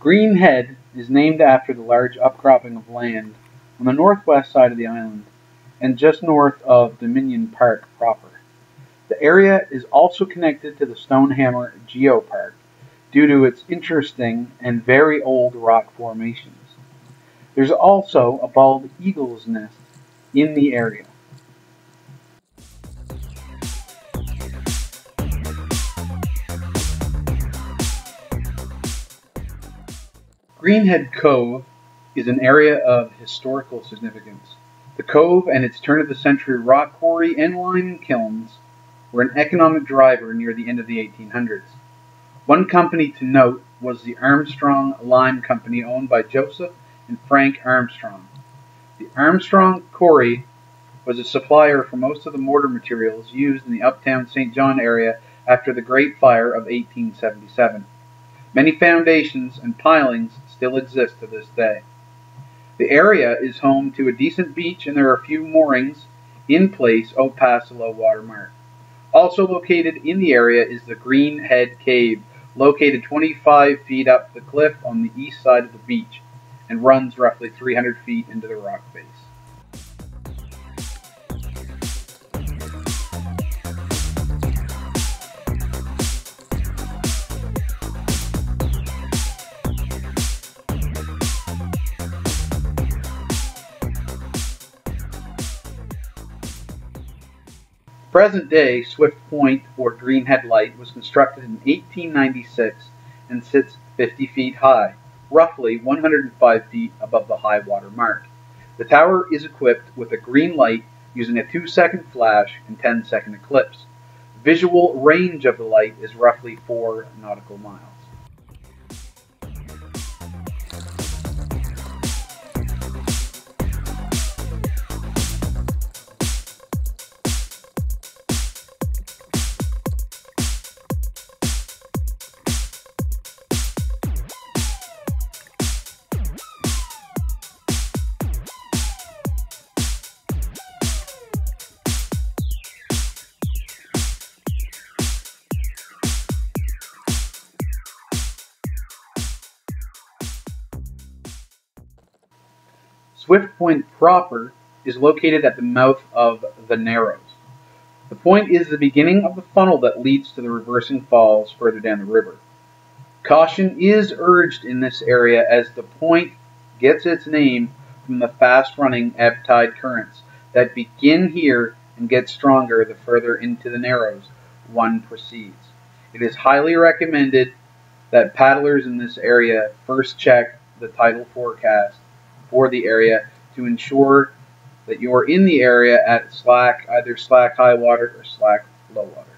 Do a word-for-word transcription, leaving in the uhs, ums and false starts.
Green Head is named after the large upcropping of land on the northwest side of the island and just north of Dominion Park proper. The area is also connected to the Stone Hammer Geopark due to its interesting and very old rock formations. There's also a bald eagle's nest in the area. Green Head Cove is an area of historical significance. The cove and its turn-of-the-century rock quarry and lime kilns were an economic driver near the end of the eighteen hundreds. One company to note was the Armstrong Lime Company, owned by Joseph and Frank Armstrong. The Armstrong Quarry was a supplier for most of the mortar materials used in the uptown Saint John area after the Great Fire of eighteen seventy-seven. Many foundations and pilings still exist to this day. The area is home to a decent beach, and there are a few moorings in place out past the low water mark. Also located in the area is the Green Head Cave, located twenty-five feet up the cliff on the east side of the beach, and runs roughly three hundred feet into the rock face. Present-day Swift Point or Green Head Light was constructed in eighteen ninety-six and sits fifty feet high, roughly one hundred five feet above the high water mark. The tower is equipped with a green light using a two-second flash and ten-second eclipse. Visual range of the light is roughly four nautical miles. Swift Point proper is located at the mouth of the Narrows. The point is the beginning of the funnel that leads to the reversing falls further down the river. Caution is urged in this area, as the point gets its name from the fast-running ebb tide currents that begin here and get stronger the further into the Narrows one proceeds. It is highly recommended that paddlers in this area first check the tidal forecast for the area to ensure that you're in the area at slack, either slack high water or slack low water.